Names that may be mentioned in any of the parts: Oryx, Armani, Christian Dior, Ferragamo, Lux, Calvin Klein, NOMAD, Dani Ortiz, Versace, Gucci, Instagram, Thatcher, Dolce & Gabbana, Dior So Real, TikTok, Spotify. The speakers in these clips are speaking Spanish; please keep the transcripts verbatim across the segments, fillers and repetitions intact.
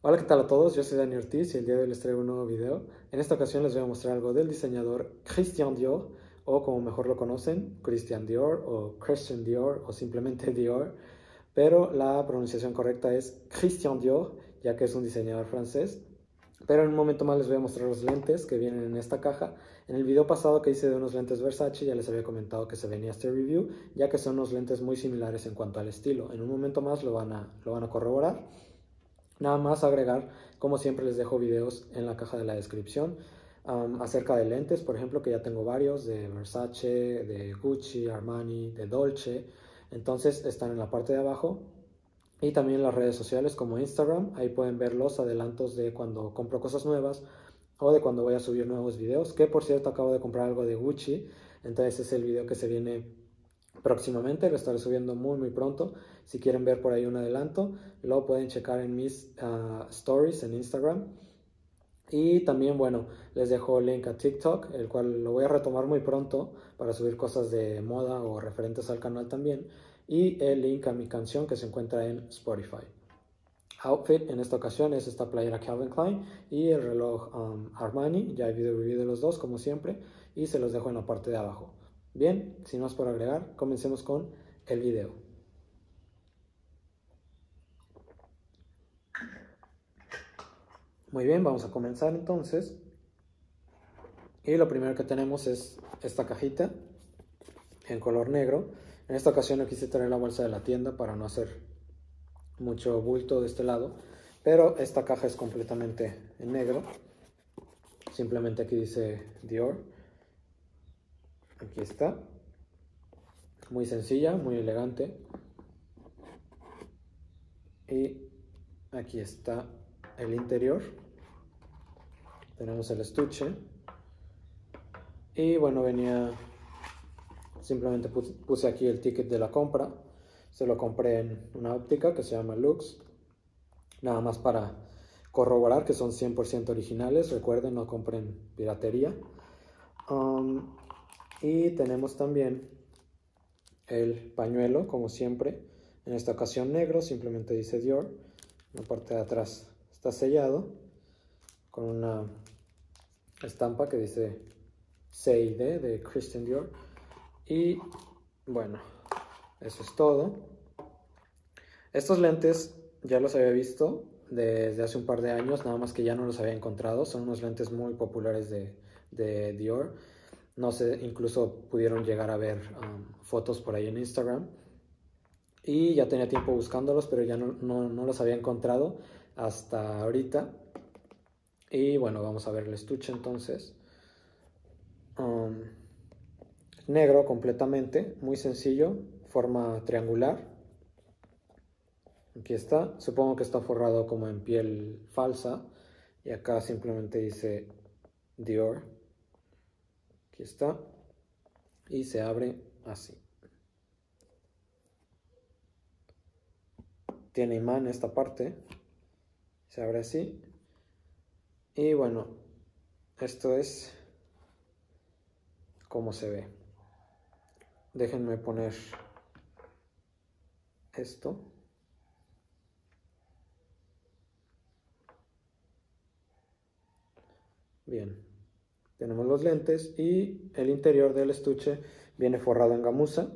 Hola, ¿qué tal a todos? Yo soy Dani Ortiz y el día de hoy les traigo un nuevo video. En esta ocasión les voy a mostrar algo del diseñador Christian Dior, o como mejor lo conocen, Christian Dior o Christian Dior o simplemente Dior, pero la pronunciación correcta es Christian Dior, ya que es un diseñador francés. Pero en un momento más les voy a mostrar los lentes que vienen en esta caja. En el video pasado que hice de unos lentes Versace ya les había comentado que se venía este review, ya que son unos lentes muy similares en cuanto al estilo. En un momento más lo van a, lo van a corroborar. Nada más agregar, como siempre les dejo videos en la caja de la descripción um, acerca de lentes, por ejemplo, que ya tengo varios de Versace, de Gucci, Armani, de Dolce. Entonces están en la parte de abajo y también en las redes sociales como Instagram. Ahí pueden ver los adelantos de cuando compro cosas nuevas o de cuando voy a subir nuevos videos, que por cierto acabo de comprar algo de Gucci, entonces es el video que se viene próximamente, lo estaré subiendo muy muy pronto. Si quieren ver por ahí un adelanto, lo pueden checar en mis uh, stories en Instagram. Y también, bueno, les dejo link a TikTok, el cual lo voy a retomar muy pronto para subir cosas de moda o referentes al canal también, y el link a mi canción que se encuentra en Spotify. Outfit en esta ocasión es esta playera Calvin Klein y el reloj um, Armani. Ya he video review de los dos como siempre y se los dejo en la parte de abajo. Bien, sin más por agregar, comencemos con el video. Muy bien, vamos a comenzar entonces. Y lo primero que tenemos es esta cajita en color negro. En esta ocasión no quise traer la bolsa de la tienda para no hacer mucho bulto de este lado, pero esta caja es completamente en negro. Simplemente aquí dice Dior. Aquí está, muy sencilla, muy elegante. Y aquí está el interior. Tenemos el estuche. Y bueno, venía, simplemente puse aquí el ticket de la compra. Se lo compré en una óptica que se llama Lux. Nada más para corroborar que son cien por ciento originales. Recuerden, no compren piratería. Um, Y tenemos también el pañuelo, como siempre, en esta ocasión negro, simplemente dice Dior. La parte de atrás está sellado con una estampa que dice C I D de Christian Dior. Y bueno, eso es todo. Estos lentes ya los había visto desde hace un par de años, nada más que ya no los había encontrado. Son unos lentes muy populares de, de Dior. No sé, incluso pudieron llegar a ver um, fotos por ahí en Instagram. Y ya tenía tiempo buscándolos, pero ya no, no, no los había encontrado hasta ahorita. Y bueno, vamos a ver el estuche entonces. Um, negro completamente, muy sencillo, forma triangular. Aquí está. Supongo que está forrado como en piel falsa. Y acá simplemente dice Dior. Aquí está, y se abre así. Tiene imán esta parte, se abre así. Y bueno, esto es como se ve. Déjenme poner esto. Bien. Tenemos los lentes y el interior del estuche viene forrado en gamuza.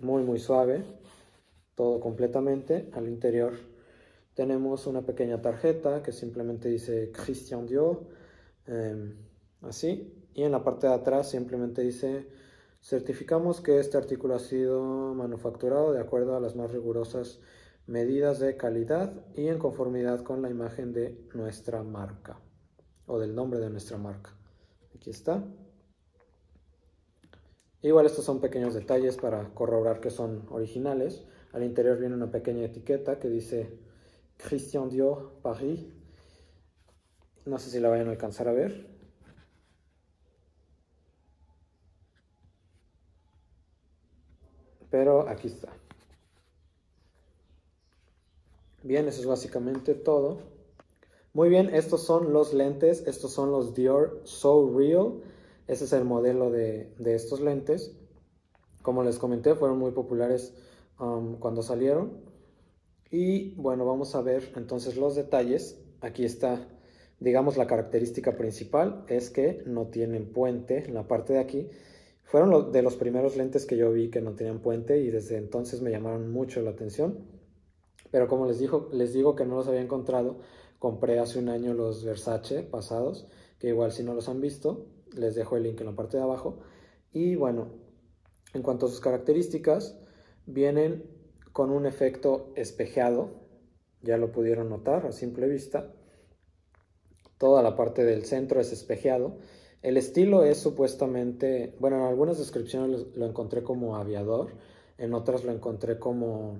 Muy, muy suave. Todo completamente. Al interior tenemos una pequeña tarjeta que simplemente dice Christian Dior. Eh, así. Y en la parte de atrás simplemente dice: certificamos que este artículo ha sido manufacturado de acuerdo a las más rigurosas medidas de calidad y en conformidad con la imagen de nuestra marca, o del nombre de nuestra marca. Aquí está. Igual estos son pequeños detalles para corroborar que son originales. Al interior viene una pequeña etiqueta que dice Christian Dior Paris. No sé si la vayan a alcanzar a ver. Pero aquí está. Bien, eso es básicamente todo. Muy bien, estos son los lentes, estos son los Dior So Real. Ese es el modelo de, de estos lentes. Como les comenté, fueron muy populares um, cuando salieron. Y bueno, vamos a ver entonces los detalles. Aquí está, digamos, la característica principal es que no tienen puente en la parte de aquí. Fueron de los primeros lentes que yo vi que no tenían puente y desde entonces me llamaron mucho la atención. Pero como les, dijo, les digo que no los había encontrado, compré hace un año los Versace pasados, que igual si no los han visto, les dejo el link en la parte de abajo. Y bueno, en cuanto a sus características, vienen con un efecto espejeado, ya lo pudieron notar a simple vista. Toda la parte del centro es espejeado. El estilo es supuestamente, bueno, en algunas descripciones lo encontré como aviador, en otras lo encontré como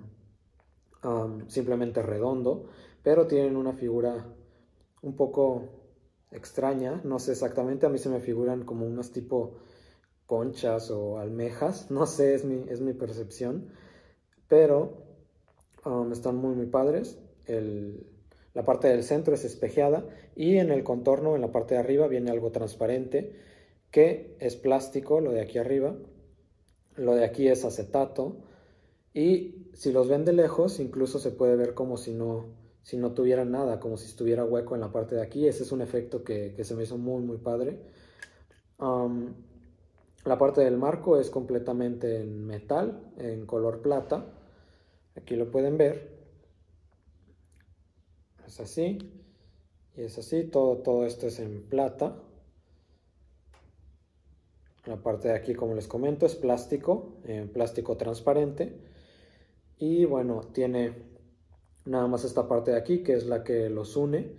um, simplemente redondo, pero tienen una figura un poco extraña, no sé exactamente, a mí se me figuran como unas tipo conchas o almejas, no sé, es mi, es mi percepción, pero um, están muy muy padres. El... La parte del centro es espejeada y en el contorno, en la parte de arriba, viene algo transparente que es plástico, lo de aquí arriba. Lo de aquí es acetato y si los ven de lejos, incluso se puede ver como si no, si no tuviera nada, como si estuviera hueco en la parte de aquí. Ese es un efecto que, que se me hizo muy, muy padre. Um, la parte del marco es completamente en metal, en color plata. Aquí lo pueden ver. Es así, y es así, todo, todo esto es en plata. La parte de aquí, como les comento, es plástico, en plástico transparente. Y bueno, tiene nada más esta parte de aquí, que es la que los une.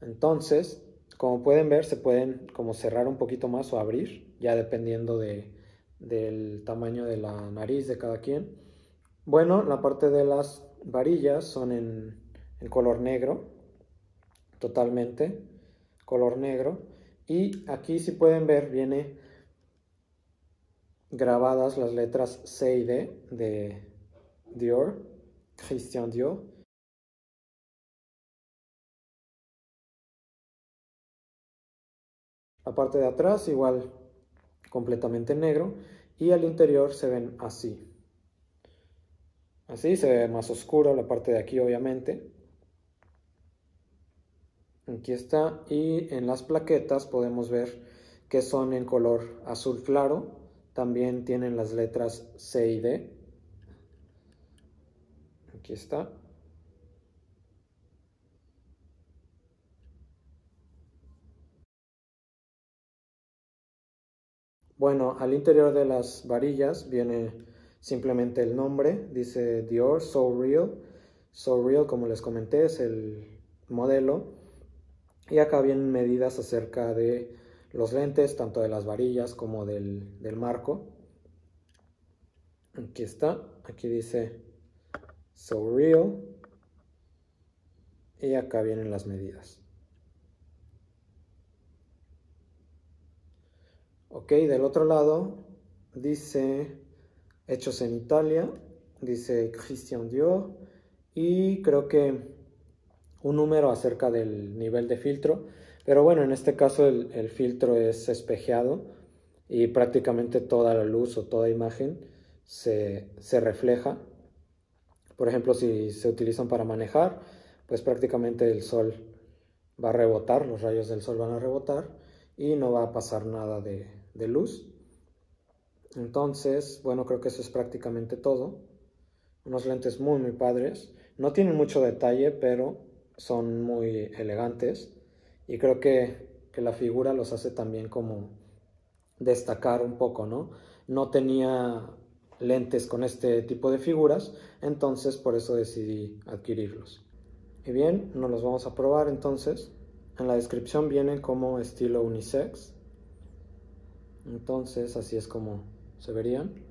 Entonces, como pueden ver, se pueden como cerrar un poquito más o abrir, ya dependiendo de, del tamaño de la nariz de cada quien. Bueno, la parte de las varillas son en... en color negro, totalmente color negro, y aquí si pueden ver viene grabadas las letras C y D de Dior, Christian Dior. La parte de atrás igual completamente negro y al interior se ven así. Así se ve más oscuro la parte de aquí obviamente. Aquí está, y en las plaquetas podemos ver que son en color azul claro. También tienen las letras C y D. Aquí está. Bueno, al interior de las varillas viene simplemente el nombre. Dice Dior So Real. So Real, como les comenté, es el modelo. Y acá vienen medidas acerca de los lentes, tanto de las varillas como del, del marco. Aquí está, aquí dice So Real. Y acá vienen las medidas. Ok, del otro lado dice hechos en Italia, dice Christian Dior. Y creo que un número acerca del nivel de filtro, pero bueno, en este caso el, el filtro es espejeado y prácticamente toda la luz o toda imagen se, se refleja. Por ejemplo, si se utilizan para manejar, pues prácticamente el sol va a rebotar, los rayos del sol van a rebotar y no va a pasar nada de, de luz. Entonces, bueno, creo que eso es prácticamente todo. Unos lentes muy muy padres, no tienen mucho detalle, pero son muy elegantes y creo que, que la figura los hace también como destacar un poco, ¿no? No tenía lentes con este tipo de figuras, entonces por eso decidí adquirirlos. Y bien, nos los vamos a probar entonces. En la descripción vienen como estilo unisex. Entonces así es como se verían.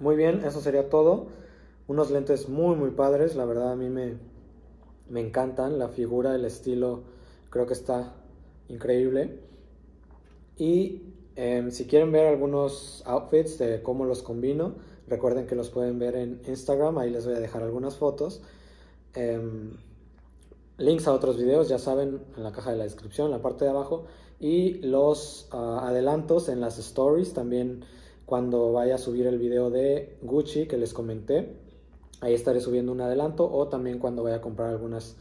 Muy bien, eso sería todo. Unos lentes muy muy padres, la verdad a mí me, me encantan. La figura, el estilo, creo que está increíble. Y eh, si quieren ver algunos outfits de cómo los combino, recuerden que los pueden ver en Instagram, ahí les voy a dejar algunas fotos. Eh, links a otros videos, ya saben, en la caja de la descripción, en la parte de abajo. Y los uh, adelantos en las stories, también cuando vaya a subir el video de Gucci que les comenté. Ahí estaré subiendo un adelanto, o también cuando vaya a comprar algunas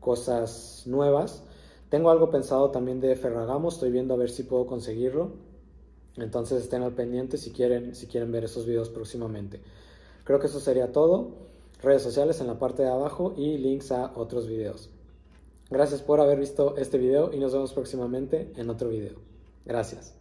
cosas nuevas. Tengo algo pensado también de Ferragamo, estoy viendo a ver si puedo conseguirlo. Entonces estén al pendiente si quieren, si quieren ver esos videos próximamente. Creo que eso sería todo. Redes sociales en la parte de abajo y links a otros videos. Gracias por haber visto este video y nos vemos próximamente en otro video. Gracias.